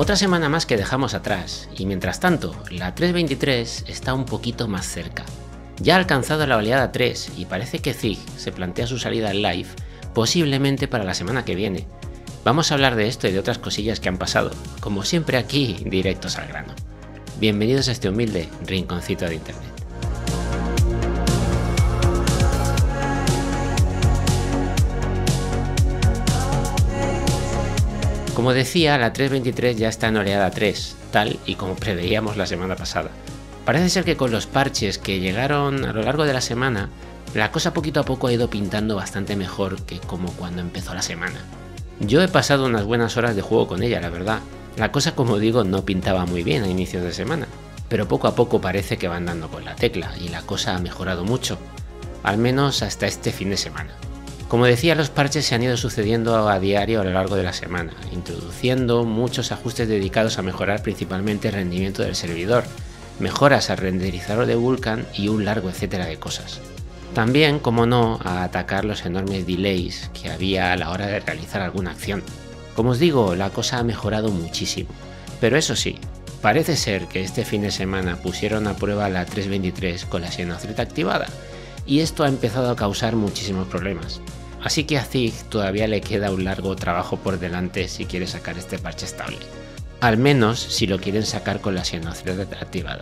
Otra semana más que dejamos atrás, y mientras tanto, la 323 está un poquito más cerca. Ya ha alcanzado la oleada 3 y parece que CIG se plantea su salida en live, posiblemente para la semana que viene. Vamos a hablar de esto y de otras cosillas que han pasado, como siempre aquí, directos al grano. Bienvenidos a este humilde rinconcito de internet. Como decía, la 323 ya está en oleada 3, tal y como preveíamos la semana pasada. Parece ser que con los parches que llegaron a lo largo de la semana, la cosa poquito a poco ha ido pintando bastante mejor que como cuando empezó la semana. Yo he pasado unas buenas horas de juego con ella, la verdad. La cosa, como digo, no pintaba muy bien a inicios de semana, pero poco a poco parece que van dando con la tecla y la cosa ha mejorado mucho, al menos hasta este fin de semana. Como decía, los parches se han ido sucediendo a diario a lo largo de la semana, introduciendo muchos ajustes dedicados a mejorar principalmente el rendimiento del servidor, mejoras al renderizador de Vulkan y un largo etcétera de cosas. También, como no, a atacar los enormes delays que había a la hora de realizar alguna acción. Como os digo, la cosa ha mejorado muchísimo, pero eso sí, parece ser que este fin de semana pusieron a prueba la 323 con la Xenothreat activada, y esto ha empezado a causar muchísimos problemas. Así que a CIG todavía le queda un largo trabajo por delante si quiere sacar este parche estable. Al menos si lo quieren sacar con la Xenothreat activada,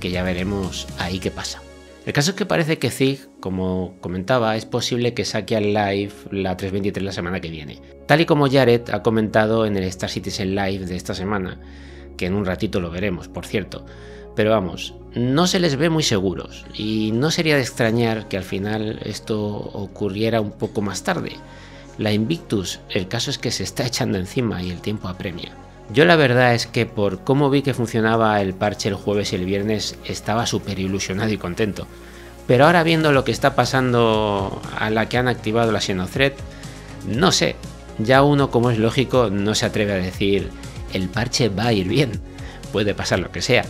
que ya veremos ahí qué pasa. El caso es que parece que CIG, como comentaba, es posible que saque al live la 323 la semana que viene. Tal y como Jared ha comentado en el Star Citizen Live de esta semana, que en un ratito lo veremos, por cierto. Pero vamos, no se les ve muy seguros y no sería de extrañar que al final esto ocurriera un poco más tarde. La Invictus, el caso es que se está echando encima y el tiempo apremia. Yo la verdad es que por cómo vi que funcionaba el parche el jueves y el viernes estaba súper ilusionado y contento, pero ahora viendo lo que está pasando a la que han activado la Xenothreat, no sé, ya uno como es lógico no se atreve a decir el parche va a ir bien, puede pasar lo que sea.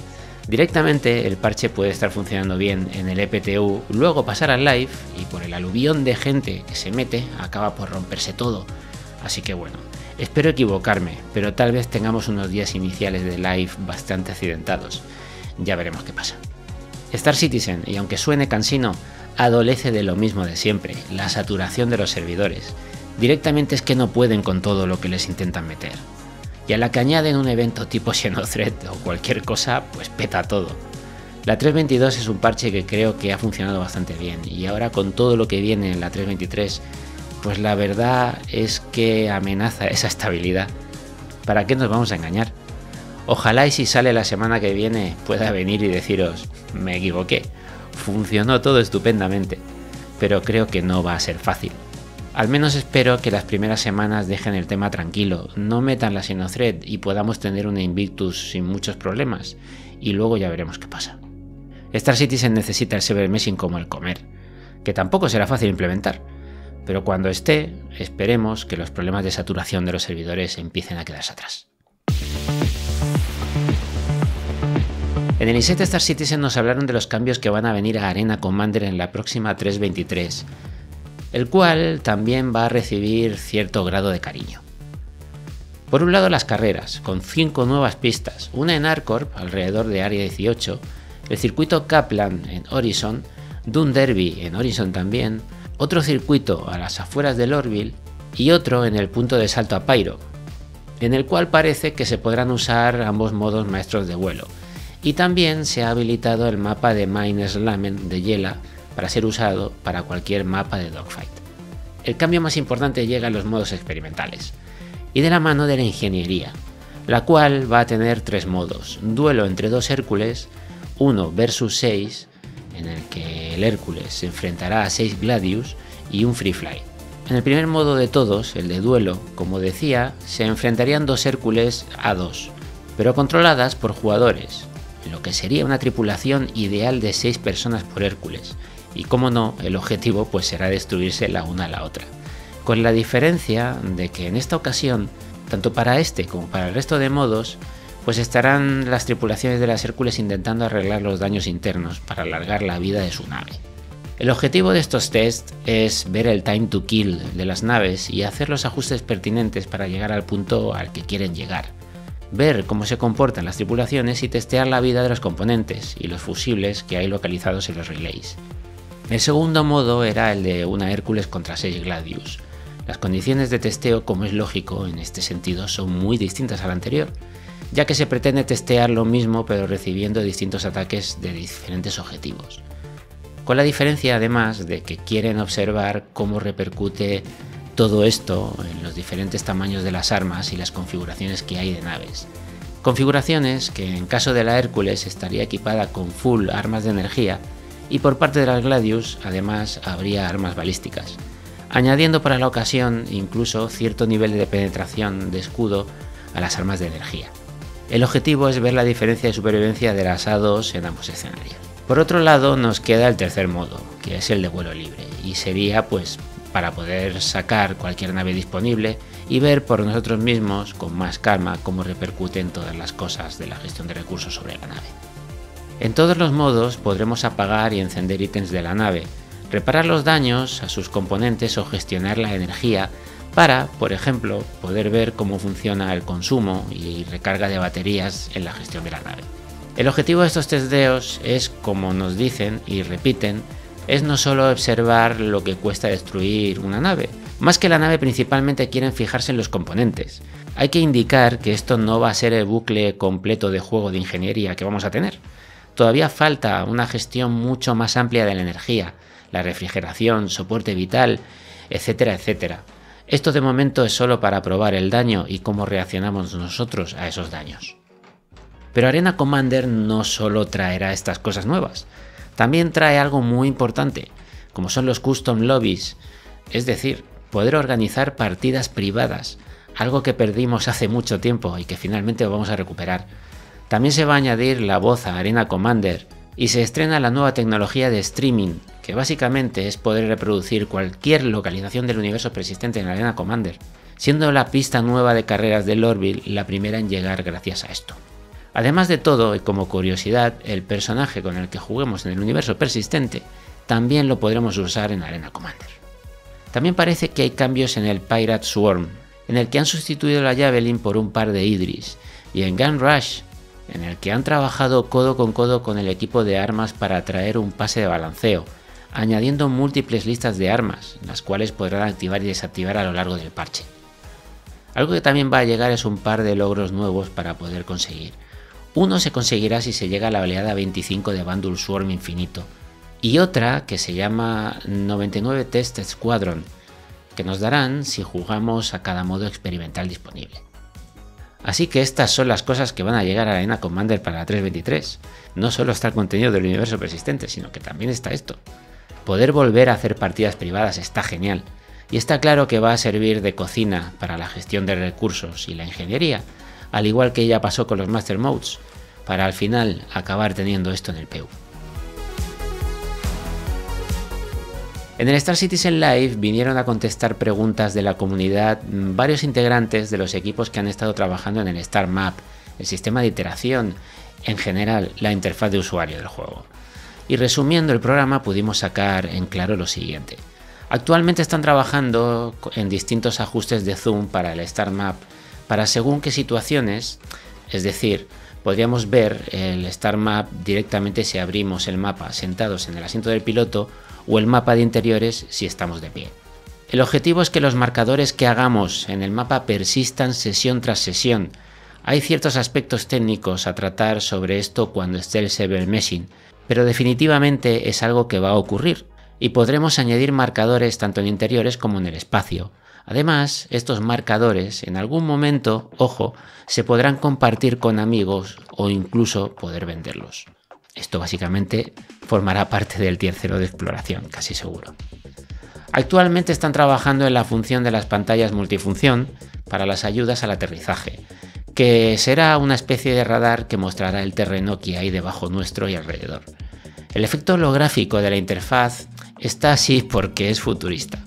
Directamente el parche puede estar funcionando bien en el EPTU, luego pasar al live y por el aluvión de gente que se mete acaba por romperse todo, así que bueno. Espero equivocarme, pero tal vez tengamos unos días iniciales de live bastante accidentados. Ya veremos qué pasa. Star Citizen, y aunque suene cansino, adolece de lo mismo de siempre, la saturación de los servidores. Directamente es que no pueden con todo lo que les intentan meter. Y a la que añaden un evento tipo Xenothreat o cualquier cosa, pues peta todo. La 322 es un parche que creo que ha funcionado bastante bien, y ahora con todo lo que viene en la 323, pues la verdad es que amenaza esa estabilidad. ¿Para qué nos vamos a engañar? Ojalá y si sale la semana que viene pueda venir y deciros, me equivoqué, funcionó todo estupendamente, pero creo que no va a ser fácil. Al menos espero que las primeras semanas dejen el tema tranquilo, no metan la Xenothreat y podamos tener una Invictus sin muchos problemas, y luego ya veremos qué pasa. Star Citizen necesita el Cyber Meshing como el comer, que tampoco será fácil implementar. Pero cuando esté, esperemos que los problemas de saturación de los servidores empiecen a quedarse atrás. En el i7 Star Citizen nos hablaron de los cambios que van a venir a Arena Commander en la próxima 323, el cual también va a recibir cierto grado de cariño. Por un lado las carreras, con 5 nuevas pistas, una en Arcorp, alrededor de Área 18, el circuito Kaplan en Horizon, Dun Derby en Horizon también, otro circuito a las afueras de Lorville y otro en el punto de salto a Pyro, en el cual parece que se podrán usar ambos modos maestros de vuelo, y también se ha habilitado el mapa de Miners Lamen de Yela para ser usado para cualquier mapa de dogfight. El cambio más importante llega en los modos experimentales, y de la mano de la ingeniería, la cual va a tener 3 modos, duelo entre 2 Hércules, 1 vs 6, en el que el Hércules se enfrentará a 6 Gladius y un Free Fly. En el primer modo de todos, el de duelo, como decía, se enfrentarían 2 Hércules A2, pero controladas por jugadores, lo que sería una tripulación ideal de 6 personas por Hércules, y como no, el objetivo pues será destruirse la una a la otra, con la diferencia de que en esta ocasión, tanto para este como para el resto de modos, pues estarán las tripulaciones de las Hércules intentando arreglar los daños internos para alargar la vida de su nave. El objetivo de estos tests es ver el time to kill de las naves y hacer los ajustes pertinentes para llegar al punto al que quieren llegar. ver cómo se comportan las tripulaciones y testear la vida de los componentes y los fusibles que hay localizados en los relays. El segundo modo era el de una Hércules contra 6 Gladius. Las condiciones de testeo, como es lógico en este sentido, son muy distintas a la anterior, ya que se pretende testear lo mismo pero recibiendo distintos ataques de diferentes objetivos. Con la diferencia además de que quieren observar cómo repercute todo esto en los diferentes tamaños de las armas y las configuraciones que hay de naves. Configuraciones que en caso de la Hércules estaría equipada con full armas de energía y por parte de las Gladius además habría armas balísticas, añadiendo para la ocasión incluso cierto nivel de penetración de escudo a las armas de energía. El objetivo es ver la diferencia de supervivencia de las A2 en ambos escenarios. Por otro lado nos queda el tercer modo, que es el de vuelo libre, y sería pues para poder sacar cualquier nave disponible y ver por nosotros mismos con más calma cómo repercuten todas las cosas de la gestión de recursos sobre la nave. En todos los modos podremos apagar y encender ítems de la nave, reparar los daños a sus componentes o gestionar la energía para, por ejemplo, poder ver cómo funciona el consumo y recarga de baterías en la gestión de la nave. El objetivo de estos testeos es, como nos dicen y repiten, es no solo observar lo que cuesta destruir una nave. Más que la nave principalmente quieren fijarse en los componentes. Hay que indicar que esto no va a ser el bucle completo de juego de ingeniería que vamos a tener. Todavía falta una gestión mucho más amplia de la energía, la refrigeración, soporte vital, etcétera, etcétera. Esto de momento es solo para probar el daño y cómo reaccionamos nosotros a esos daños. Pero Arena Commander no solo traerá estas cosas nuevas, también trae algo muy importante, como son los custom lobbies, es decir, poder organizar partidas privadas, algo que perdimos hace mucho tiempo y que finalmente vamos a recuperar. También se va a añadir la voz a Arena Commander y se estrena la nueva tecnología de streaming, que básicamente es poder reproducir cualquier localización del universo persistente en Arena Commander, siendo la pista nueva de carreras de Lorville la primera en llegar gracias a esto. Además de todo, y como curiosidad, el personaje con el que juguemos en el universo persistente también lo podremos usar en Arena Commander. También parece que hay cambios en el Pirate Swarm, en el que han sustituido la Javelin por un par de Idris, y en Gun Rush, en el que han trabajado codo con codo con el equipo de armas para traer un pase de balanceo, añadiendo múltiples listas de armas, las cuales podrán activar y desactivar a lo largo del parche. Algo que también va a llegar es un par de logros nuevos para poder conseguir. Uno se conseguirá si se llega a la oleada 25 de Vanduul Swarm Infinito, y otra que se llama 99 Test Squadron, que nos darán si jugamos a cada modo experimental disponible. Así que estas son las cosas que van a llegar a Arena Commander para la 3.23. No solo está el contenido del universo persistente, sino que también está esto. Poder volver a hacer partidas privadas está genial, y está claro que va a servir de cocina para la gestión de recursos y la ingeniería, al igual que ya pasó con los Master Modes, para al final acabar teniendo esto en el PU. En el Star Citizen Live vinieron a contestar preguntas de la comunidad varios integrantes de los equipos que han estado trabajando en el Star Map, el sistema de iteración, en general la interfaz de usuario del juego. Y resumiendo el programa pudimos sacar en claro lo siguiente. Actualmente están trabajando en distintos ajustes de zoom para el Star Map para según qué situaciones, es decir, podríamos ver el Star Map directamente si abrimos el mapa sentados en el asiento del piloto o el mapa de interiores si estamos de pie. El objetivo es que los marcadores que hagamos en el mapa persistan sesión tras sesión. Hay ciertos aspectos técnicos a tratar sobre esto cuando esté el Sever Meshing, pero definitivamente es algo que va a ocurrir, y podremos añadir marcadores tanto en interiores como en el espacio. Además, estos marcadores en algún momento, ojo, se podrán compartir con amigos o incluso poder venderlos. Esto básicamente formará parte del tier 0 de exploración, casi seguro. Actualmente están trabajando en la función de las pantallas multifunción para las ayudas al aterrizaje, que será una especie de radar que mostrará el terreno que hay debajo nuestro y alrededor. El efecto holográfico de la interfaz está así porque es futurista,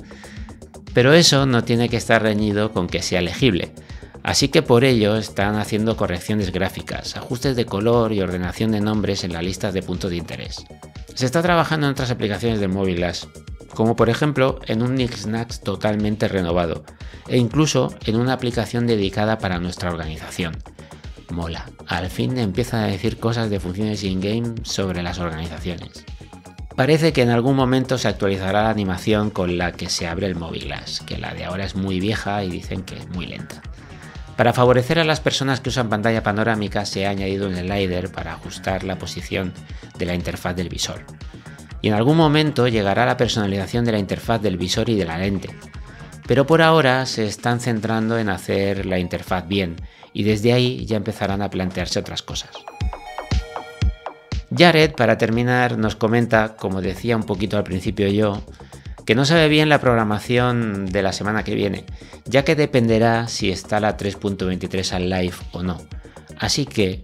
pero eso no tiene que estar reñido con que sea legible, así que por ello están haciendo correcciones gráficas, ajustes de color y ordenación de nombres en las listas de puntos de interés. Se está trabajando en otras aplicaciones del Mobile Glass, como por ejemplo en un Knicksnacks totalmente renovado e incluso en una aplicación dedicada para nuestra organización. Mola. Al fin empiezan a decir cosas de funciones in-game sobre las organizaciones. Parece que en algún momento se actualizará la animación con la que se abre el Mobile Glass, que la de ahora es muy vieja y dicen que es muy lenta. Para favorecer a las personas que usan pantalla panorámica se ha añadido un slider para ajustar la posición de la interfaz del visor. Y en algún momento llegará la personalización de la interfaz del visor y de la lente. Pero por ahora se están centrando en hacer la interfaz bien, y desde ahí ya empezarán a plantearse otras cosas. Jared, para terminar, nos comenta, como decía un poquito al principio yo, que no sabe bien la programación de la semana que viene, ya que dependerá si está la 3.23 al live o no. Así que,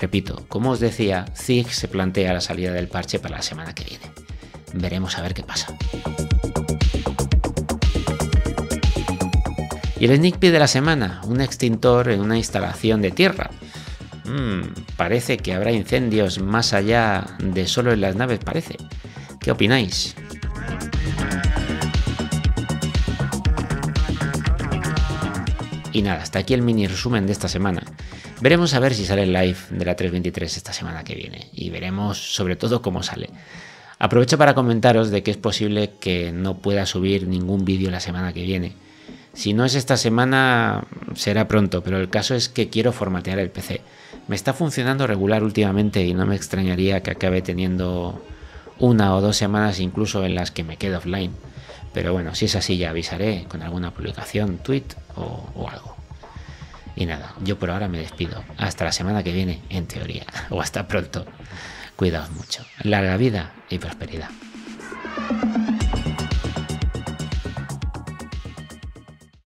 repito, como os decía, CIG se plantea la salida del parche para la semana que viene. Veremos a ver qué pasa. Y el sneak peek de la semana, un extintor en una instalación de tierra. Parece que habrá incendios más allá de solo en las naves, parece. ¿Qué opináis? Y nada, hasta aquí el mini resumen de esta semana. Veremos a ver si sale el live de la 3.23 esta semana que viene. Y veremos sobre todo cómo sale. Aprovecho para comentaros de que es posible que no pueda subir ningún vídeo la semana que viene. Si no es esta semana, será pronto, pero el caso es que quiero formatear el PC. Me está funcionando regular últimamente y no me extrañaría que acabe teniendo una o dos semanas incluso en las que me quedo offline. Pero bueno, si es así ya avisaré con alguna publicación, tweet o algo. Y nada, yo por ahora me despido. Hasta la semana que viene, en teoría. O hasta pronto. Cuidaos mucho. Larga vida y prosperidad.